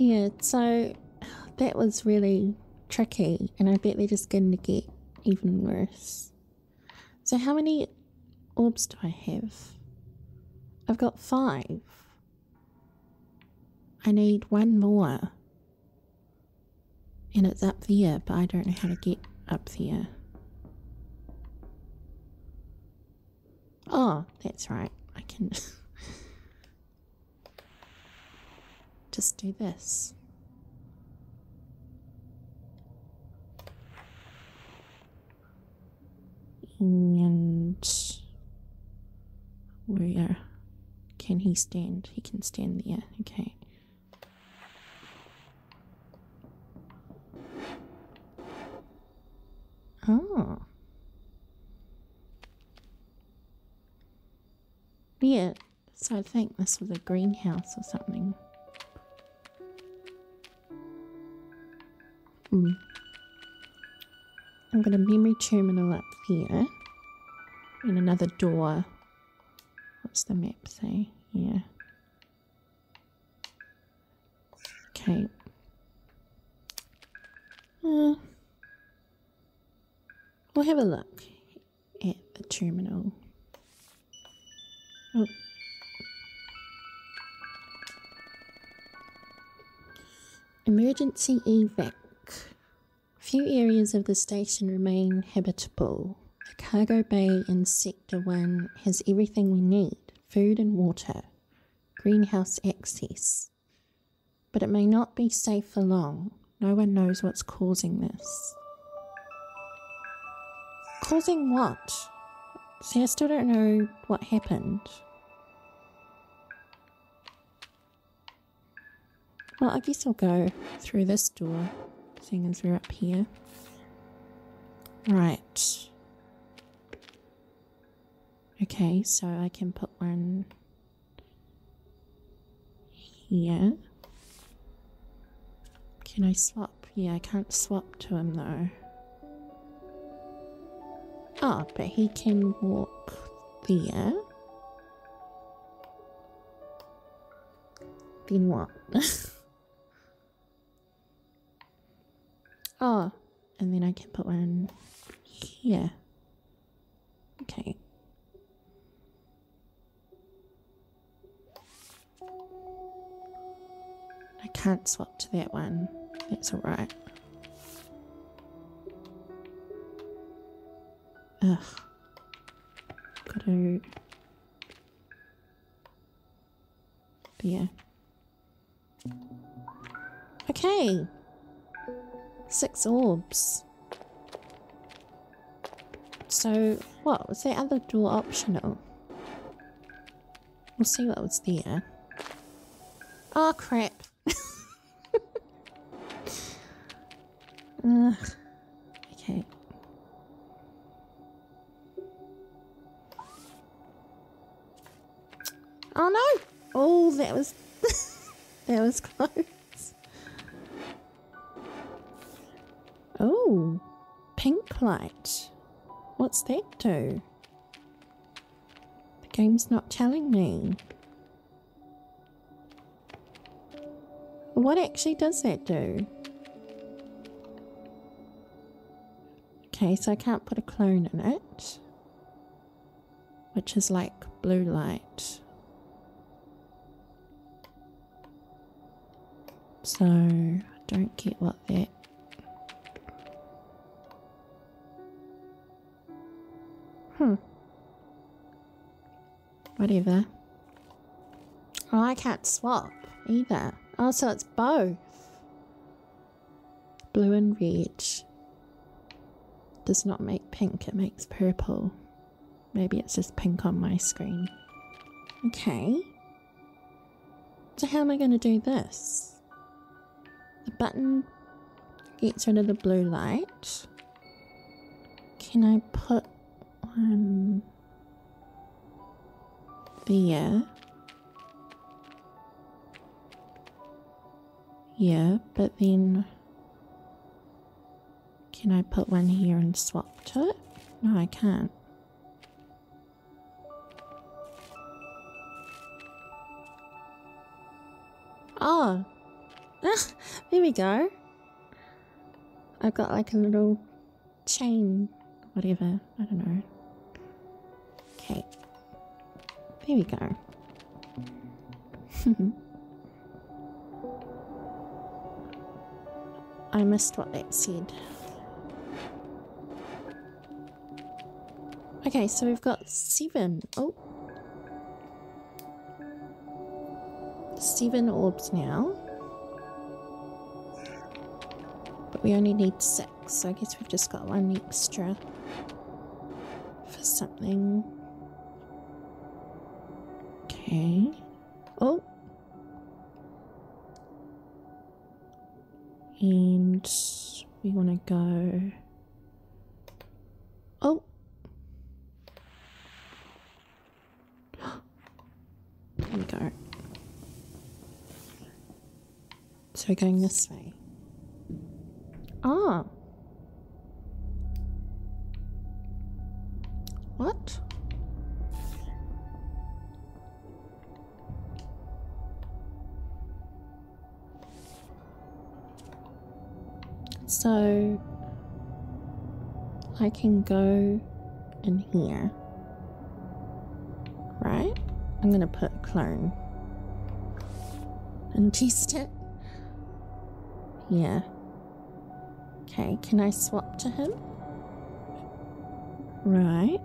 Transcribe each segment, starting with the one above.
Yeah, so that was really tricky, and I bet they're just going to get even worse. So how many orbs do I have? I've got 5. I need 1 more. And it's up there, but I don't know how to get up there. Oh, that's right. I can just do this. And where can he stand? He can stand there. Okay. Oh. Yeah, so I think this was a greenhouse or something. I've got a memory terminal up here. And another door. What's the map say? Yeah. Okay. We'll have a look at the terminal. Oh. Emergency evac. Few areas of the station remain habitable. The cargo bay in Sector 1 has everything we need. Food and water. Greenhouse access. But it may not be safe for long. No one knows what's causing this. Causing what? See, I still don't know what happened. Well, I guess I'll go through this door, seeing as we're up here. Right. Okay, so I can put one here. Can I swap? Yeah, I can't swap to him though. Oh, but he can walk there. Then what? Oh, and then I can put one here. Okay. I can't swap to that one. That's alright. Ugh. Gotta... There. Okay! 6 orbs. So, what? Was that other door optional? We'll see what was there. Oh, crap! Ugh. Okay. Oh no! Oh, that was... that was close. Oh, pink light. What's that do? The game's not telling me. What actually does that do? Okay, so I can't put a clone in it. Which is like blue light. So, I don't get what that... Whatever. Oh, I can't swap either. Oh, so it's both. Blue and red. Does not make pink, it makes purple. Maybe it's just pink on my screen. Okay. So how am I going to do this? The button gets rid of the blue light. Can I put one there? Yeah, but then can I put one here and swap to it? No, I can't. Oh, There we go. I've got like a little chain, whatever, I don't know. Okay, there we go. I missed what that said. Okay, so we've got 7. Oh, 7 orbs now. But we only need 6, so I guess we've just got 1 extra for something. Okay. Oh. And we want to go... Oh! There we go. So we're going this way. Ah! What? So I can go in here, right? I'm gonna put clone and test it. Yeah. Okay, can I swap to him? Right.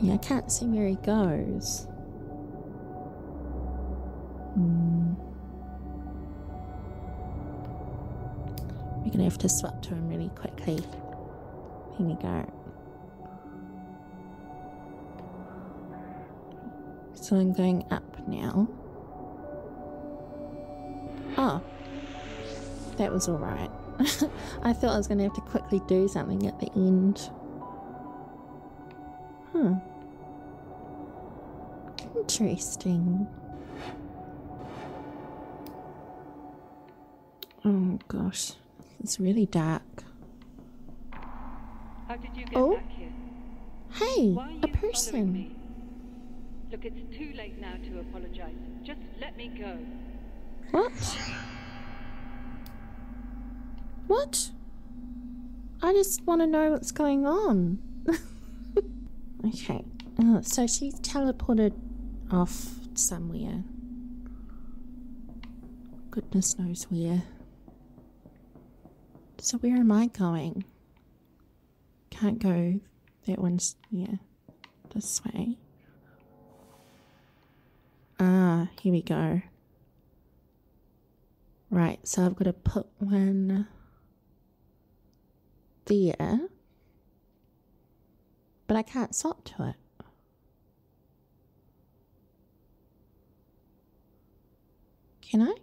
Yeah, I can't see where he goes. We're gonna have to swap to him really quickly. Here we go. So I'm going up now. Oh, that was alright. I thought I was gonna have to quickly do something at the end. Huh. Interesting. Oh gosh, it's really dark. How did you get back here? Hey, a person. Me? Look, it's too late now to apologize. Just let me go. What? What? I just want to know what's going on. Okay, so she's teleported off somewhere. Goodness knows where. So where am I going? Can't go. That one's, yeah, this way. Ah, here we go. Right, so I've got to put one there. But I can't swap to it. Can I?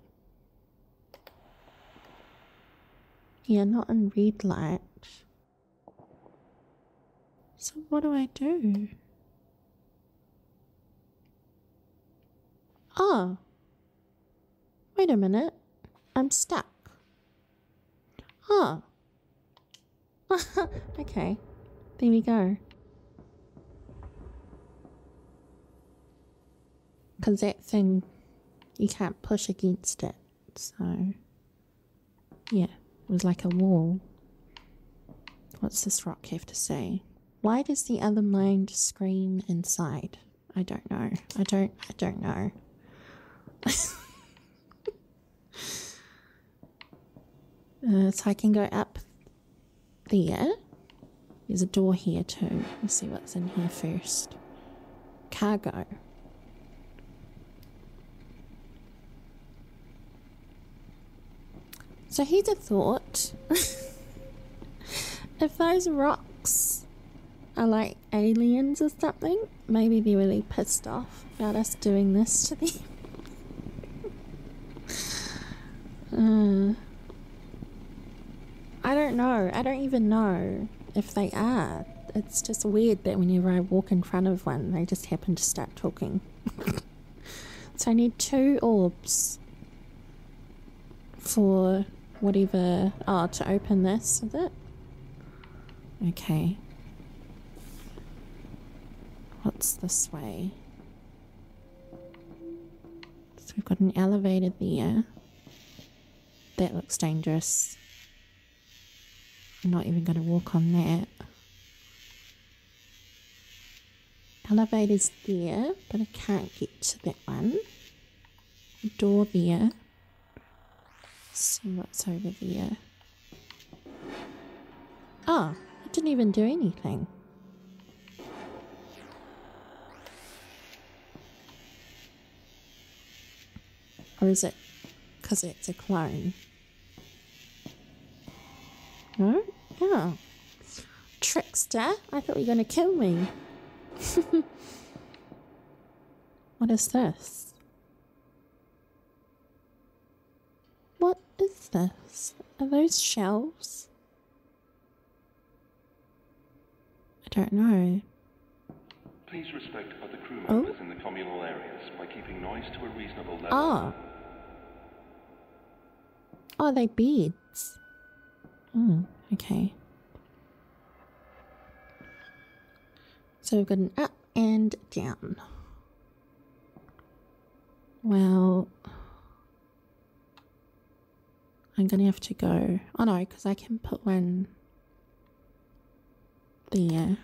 Yeah, not in red light. So what do I do? Oh. Wait a minute. I'm stuck. Oh. Okay. There we go. Because that thing, you can't push against it. So, yeah. It was like a wall. What's this rock have to say? Why does the other mind scream inside? I don't know. I don't know. So I can go up there. There's a door here too. Let's see what's in here first. Cargo. So here's a thought. If those rocks are like aliens or something, maybe they're really pissed off about us doing this to them. I don't know. I don't even know if they are. It's just weird that whenever I walk in front of one, they just happen to start talking. So I need 2 orbs for... whatever... Oh, to open this, is it? Okay. What's this way? So we've got an elevator there. That looks dangerous. I'm not even going to walk on that. Elevator's there, but I can't get to that one. A door there. Let's see what's over there. Oh, I didn't even do anything. Or is it because it's a clone? No? Oh. Trickster? I thought you were going to kill me. What is this? What is this? Are those shelves? I don't know. Please respect other crew members in the communal areas by keeping noise to a reasonable level. Oh. Oh, they're beads. Oh, okay. So we've got an up and down. Well, I'm going to have to go. Oh no, because I can put one there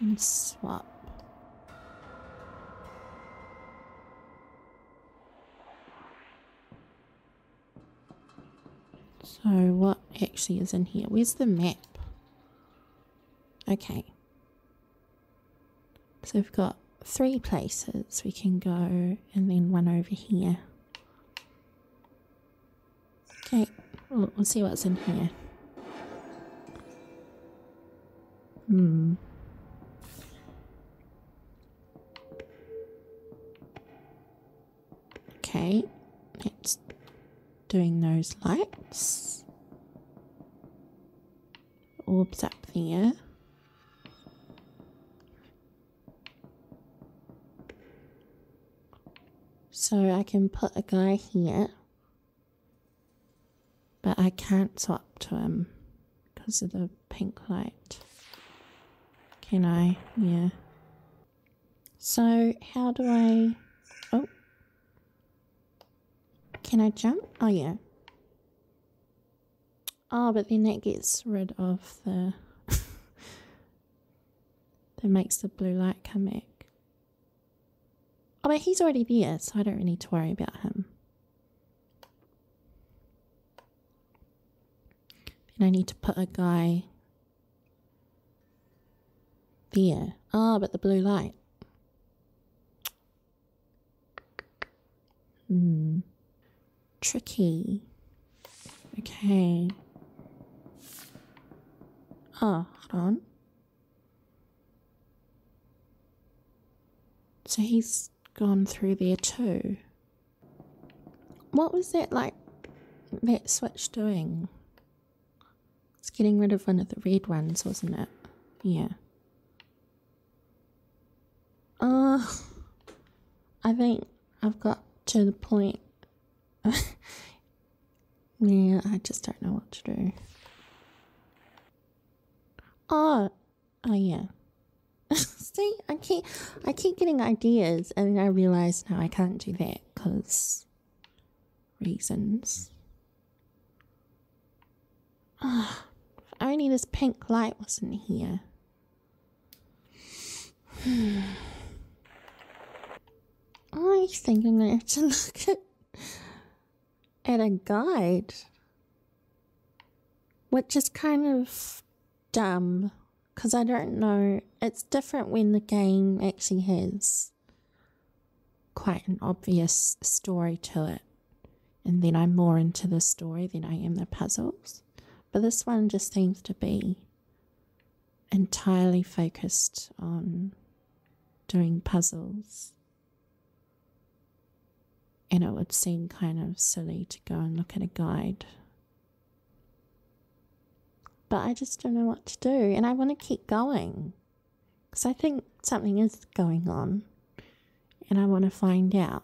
and swap. So what actually is in here? Where's the map? Okay. So we've got three places we can go, and then one over here. Okay, we'll see what's in here. Okay, that's doing those lights. Orbs up there. So I can put a guy here, but I can't swap to him because of the pink light. Can I? Yeah. So how do I... Oh. Can I jump? Oh yeah. Oh, but then that gets rid of the... that makes the blue light come back. Oh, but he's already there, so I don't really need to worry about him. Then I need to put a guy there. Oh, but the blue light. Tricky. Okay. Oh, hold on. So he's gone through there too. What was that, like, that switch doing? It's getting rid of one of the red ones, wasn't it? Yeah. I think I've got to the point. Yeah, I just don't know what to do. Oh yeah. See, I keep getting ideas, and then I realise now I can't do that because reasons. Oh, if only this pink light wasn't here. I think I'm gonna have to look at a guide, which is kind of dumb. Because I don't know, it's different when the game actually has quite an obvious story to it. And then I'm more into the story than I am the puzzles. But this one just seems to be entirely focused on doing puzzles. And it would seem kind of silly to go and look at a guide. But I just don't know what to do, and I want to keep going because I think something is going on and I want to find out.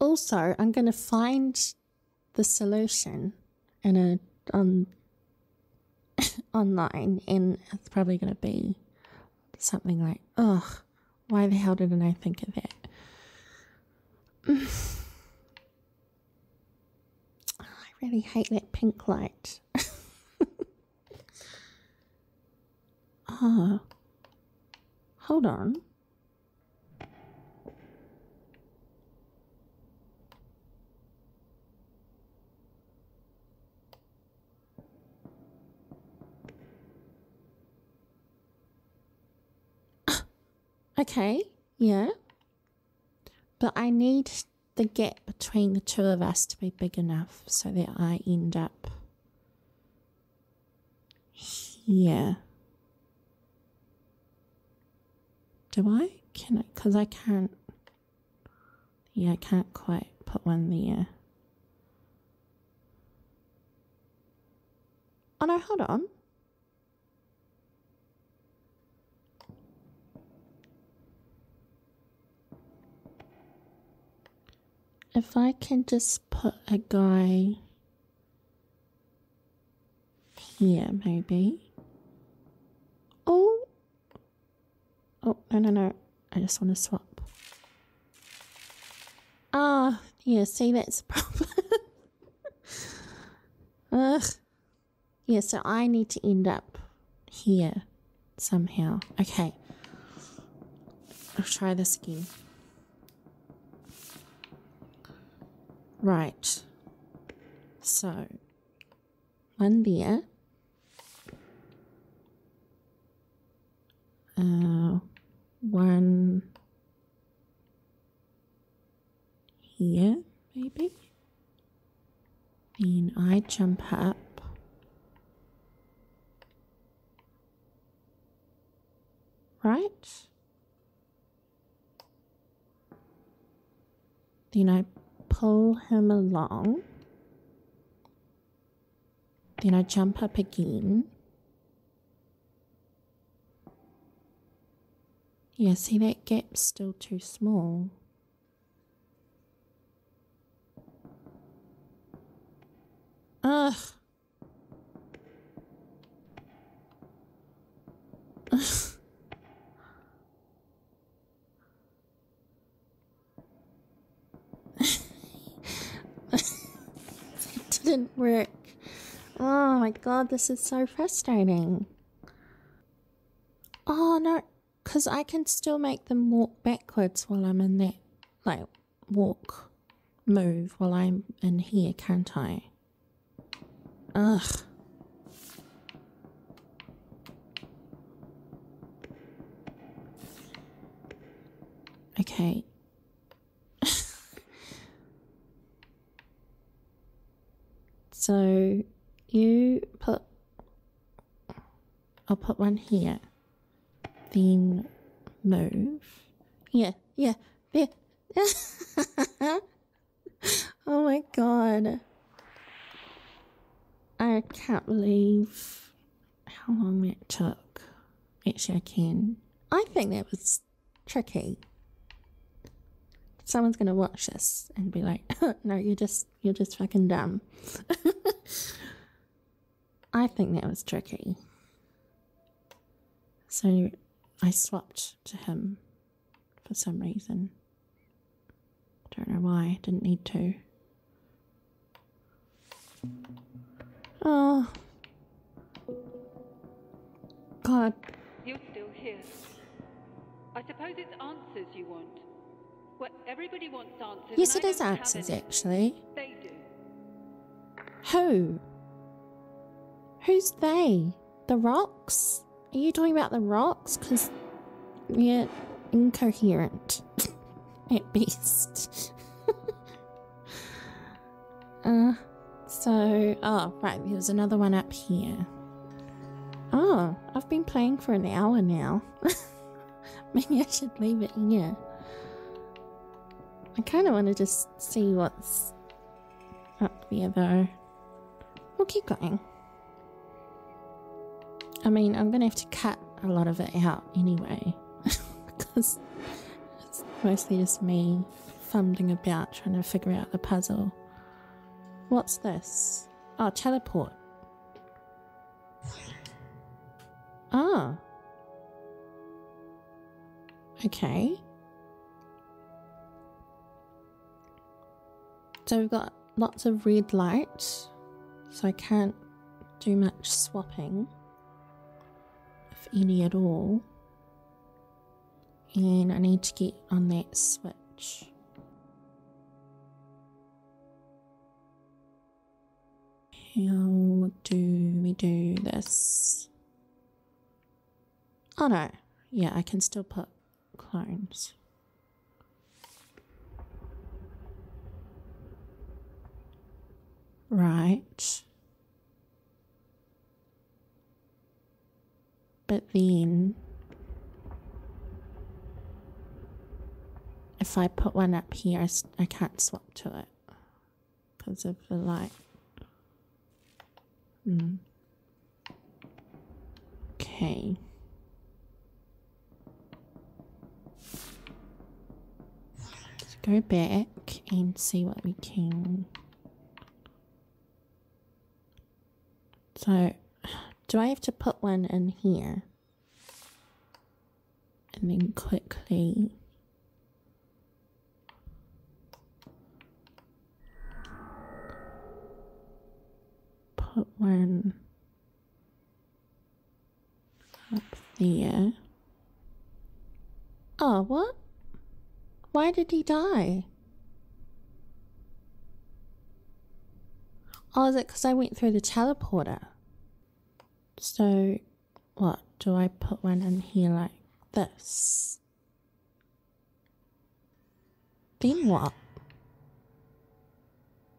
Also, I'm going to find the solution in online, and it's probably going to be something like, oh, why the hell didn't I think of that? I really hate that pink light. Oh, hold on. Okay, yeah. But I need the gap between the two of us to be big enough so that I end up here. Do I? Can I? Because I can't. Yeah, I can't quite put one there. Oh no, hold on. If I can just put a guy here, maybe. Oh! Oh, no, no, no. I just want to swap. Ah, oh, yeah, see, that's a problem. Ugh. Yeah, so I need to end up here somehow. Okay. I'll try this again. Right, so one there, one here maybe, then I jump up, right, then I pull him along, then I jump up again. Yeah, see that gap's still too small. Ugh. Ugh. Didn't work. Oh my god, this is so frustrating. Oh no, because I can still make them walk backwards while I'm in that, like, move while I'm in here, can't I? Ugh. Okay. So you put, I'll put one here, then move. Yeah, yeah, there. Oh my god. I can't believe how long that took. Actually, I can. I think that was tricky. Someone's gonna watch this and be like, no, you're just fucking dumb. I think that was tricky. So I swapped to him for some reason. Don't know why, didn't need to. Oh god. You're still here. I suppose it's answers you want. Well, everybody wants answers. Yes, it is answers, actually. They do. Who? Who's they? The rocks? Are you talking about the rocks? Because you're incoherent at best. So, oh, right, there was another one up here. Oh, I've been playing for an hour now. Maybe I should leave it here. I kind of want to just see what's up there, though. We'll keep going. I mean, I'm going to have to cut a lot of it out anyway. Because it's mostly just me fumbling about trying to figure out the puzzle. What's this? Oh, teleport. Oh. Okay. So we've got lots of red light, so I can't do much swapping, if any at all. And I need to get on that switch. How do we do this? Oh no, yeah, I can still put clones. Right. But then, if I put one up here, I can't swap to it because of the light. Okay. Let's go back and see what we can. So, do I have to put one in here? And then quickly. Put one up there. Oh, what? Why did he die? Oh, is it because I went through the teleporter? So, what? Do I put one in here like this? Then what?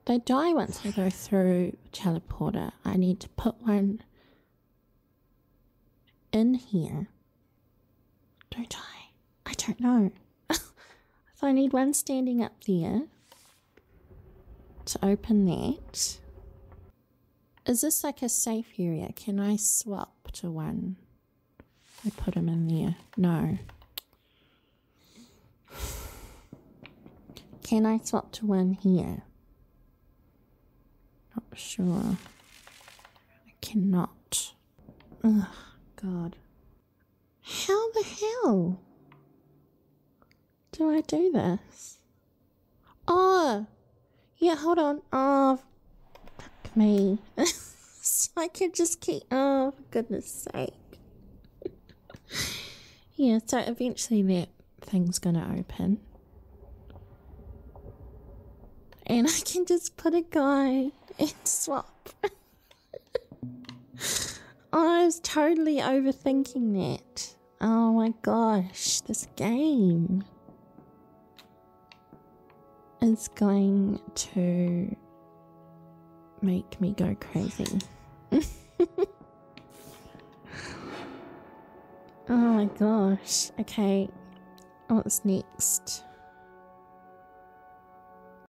They die once they go through teleporter. I need to put one in here. Don't I? I don't know. So I need one standing up there to open that. Is this like a safe area? Can I swap to one? I put him in there. No. Can I swap to one here? Not sure. I cannot. Ugh, God. How the hell do I do this? Oh! Yeah, hold on. Oh, fuck me. So I could just keep... Oh, for goodness sake. Yeah, so eventually that thing's gonna open. And I can just put a guy... and swap. Oh, I was totally overthinking that. Oh my gosh, this game is going to make me go crazy. Oh my gosh. Okay, what's next?